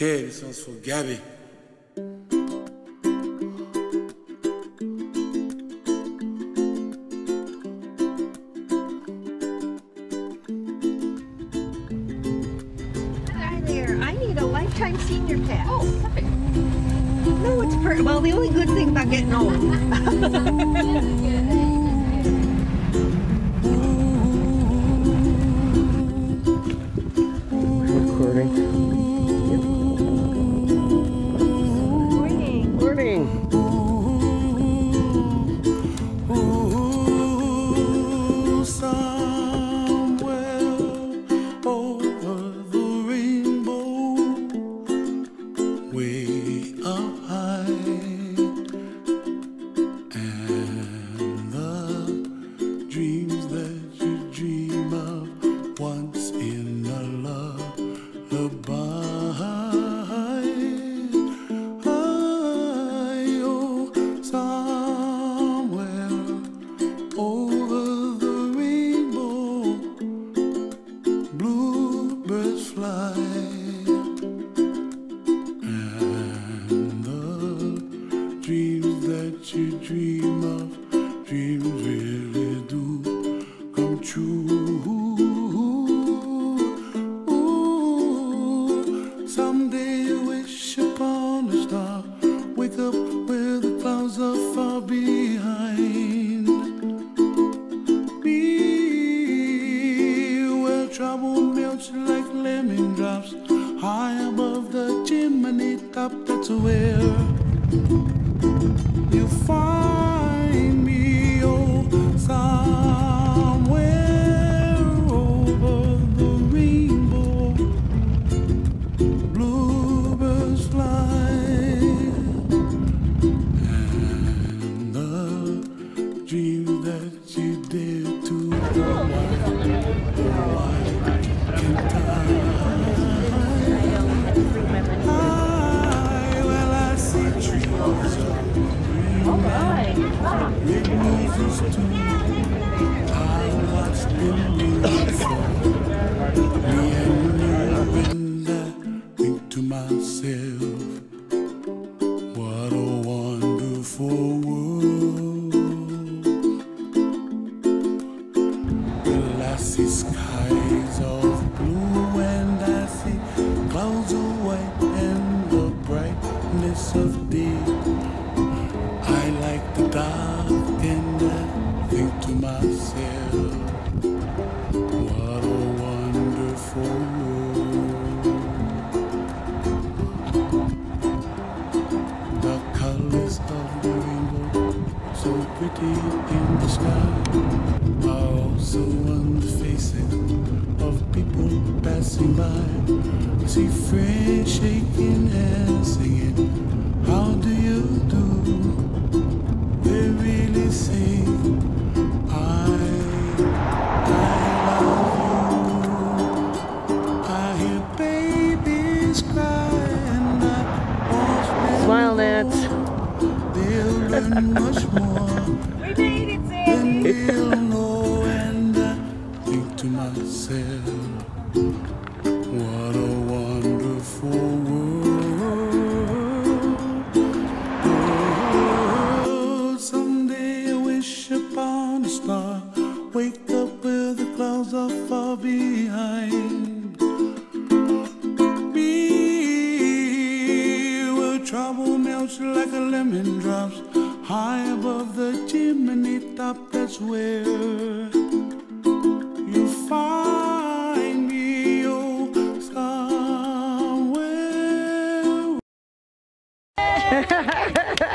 Okay, this one's for Gabby. Hi there, I need a lifetime senior pass. Oh, perfect. No, it's perfect. Well, the only good thing about getting old. Recording.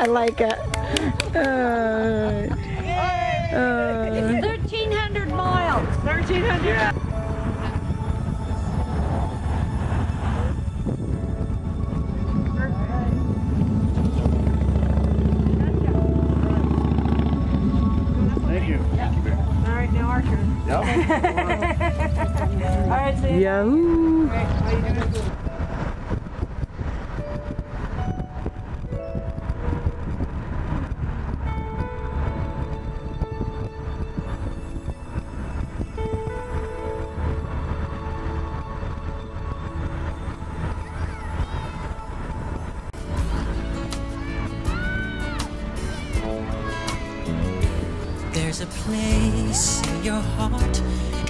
I like it. 1,300 miles. 1,300. Yeah. Thank you. Yep. Thank you, Bear. All right, now our turn. Yep. All right, see you. Yahoo. Rick, how you doing? a place in your heart,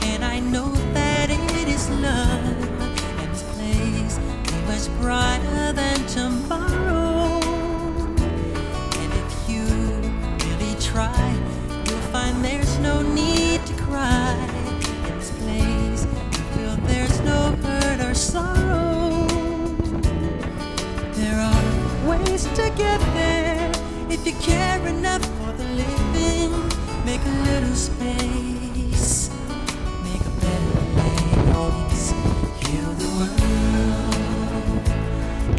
and I know that it is love. And this place be much brighter than tomorrow. And if you really try, you'll find there's no need to cry. In this place you feel there's no hurt or sorrow. There are ways to get there if you care enough for the living. Make a little space, make a better place, heal the world,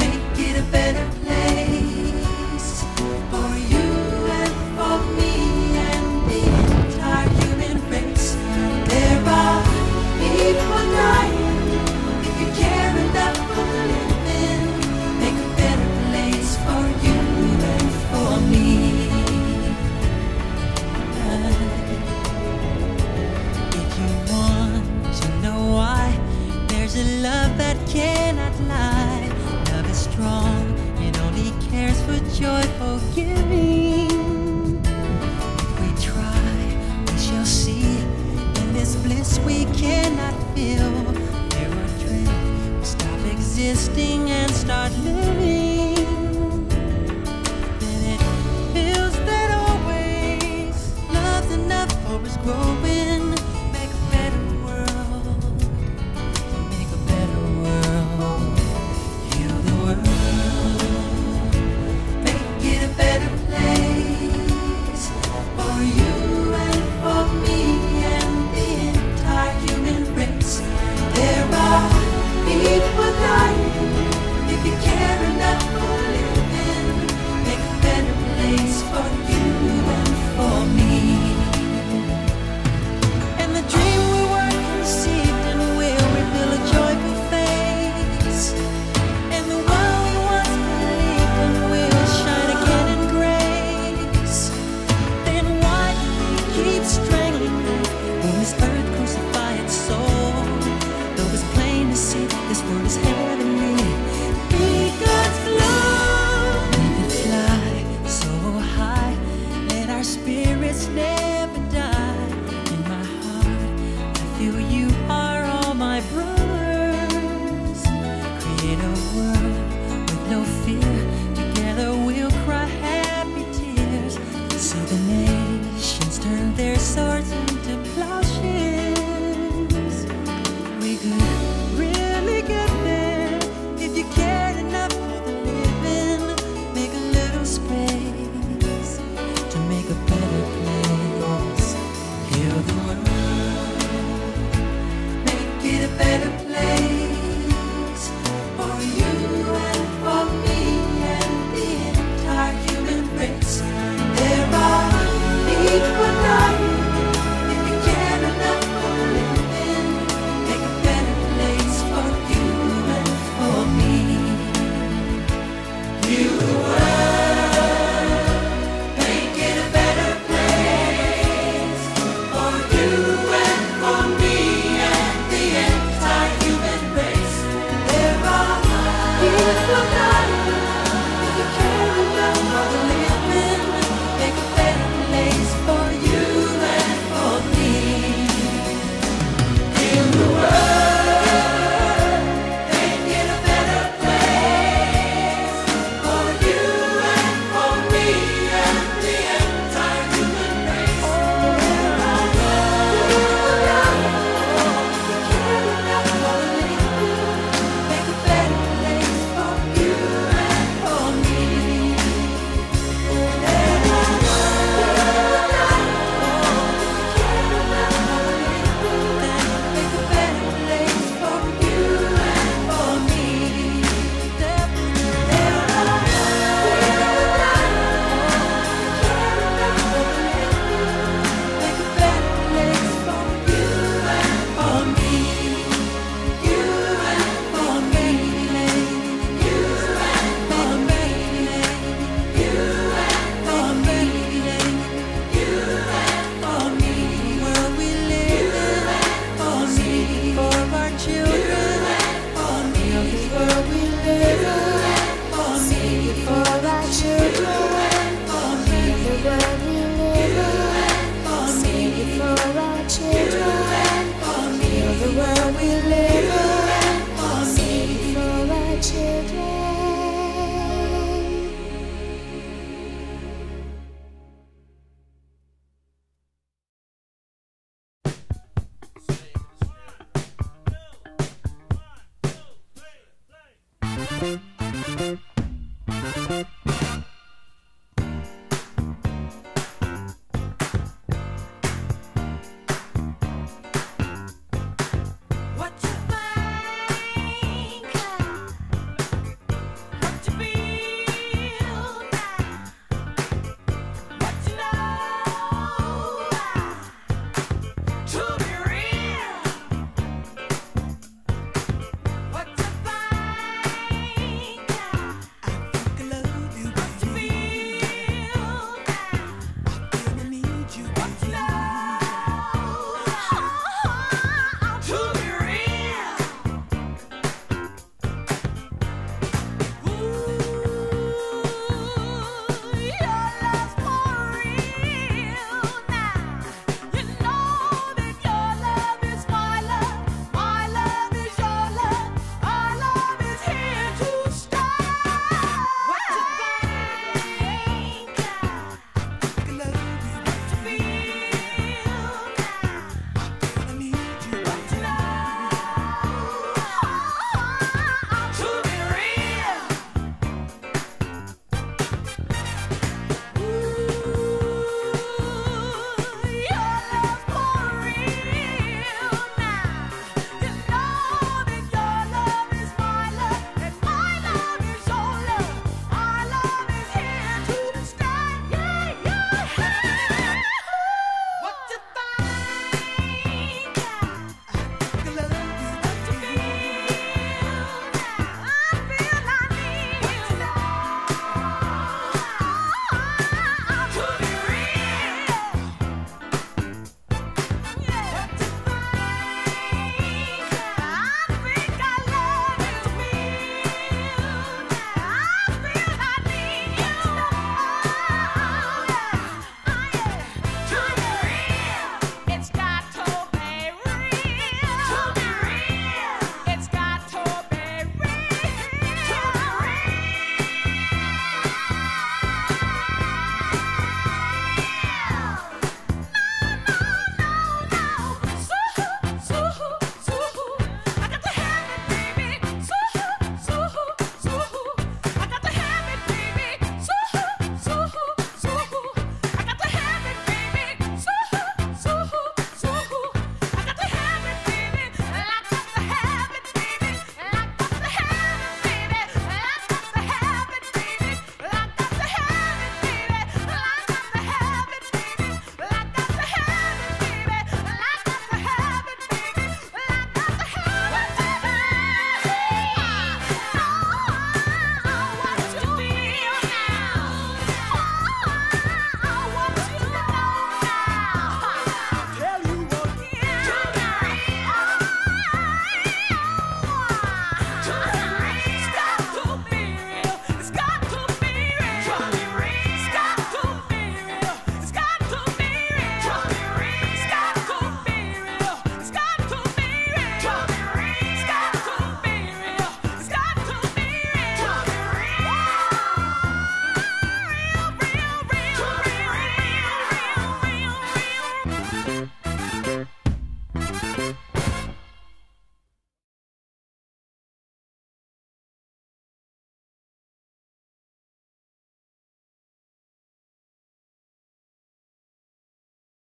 make it a better place for you and for me and the entire human race. There are people dying, if you care enough for the living, make a better place for you and for me. There's a love that cannot lie. Love is strong, it only cares for joyful giving. If we try, we shall see. In this bliss we cannot feel, there will drift, we'll stop existing and start living. Then it feels that always love's enough for us growing. You